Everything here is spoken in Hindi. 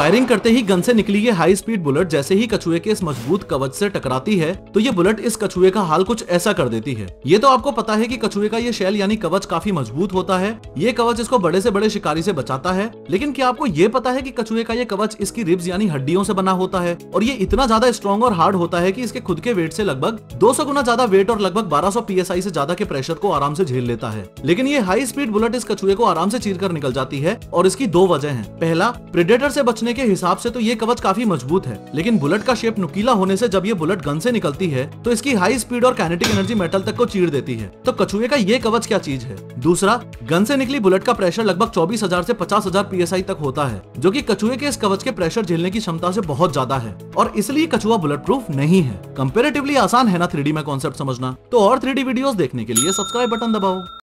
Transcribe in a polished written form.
फायरिंग करते ही गन से निकली ये हाई स्पीड बुलेट जैसे ही कछुए के इस मजबूत कवच से टकराती है तो ये बुलेट इस कछुए का हाल कुछ ऐसा कर देती है। ये तो आपको पता है कि कछुए का ये शैल यानी कवच काफी मजबूत होता है, ये कवच इसको बड़े से बड़े शिकारी से बचाता है। लेकिन क्या आपको ये पता है कि कछुए का ये कवच इसकी रिब्स यानी हड्डियों से बना होता है और ये इतना ज्यादा स्ट्रॉन्ग और हार्ड होता है कि इसके खुद के वेट से लगभग 200 गुना ज्यादा वेट और लगभग 1200 PSI से ज्यादा के प्रेशर को आराम से झेल लेता है। लेकिन ये हाई स्पीड बुलेट इस कछुए को आराम से चीर कर निकल जाती है और इसकी दो वजह है। पहला, प्रेडेटर से बचने के हिसाब से तो ये कवच काफी मजबूत है, लेकिन बुलेट का शेप नुकीला होने से जब ये बुलेट गन से निकलती है तो इसकी हाई स्पीड और काइनेटिक एनर्जी मेटल तक को चीर देती है। तो कछुए का ये कवच क्या चीज है। दूसरा, गन से निकली बुलेट का प्रेशर लगभग 24,000 से 50,000 PSI तक होता है, जो कि कछुए के इस कवच के प्रेशर झेलने की क्षमता से बहुत ज्यादा है और इसलिए कछुआ बुलेट प्रूफ नहीं है। कंपेरेटिवली आसान है ना 3D में कॉन्सेप्ट समझना। तो और 3D वीडियोस देखने के लिए सब्सक्राइब बटन दबाओ।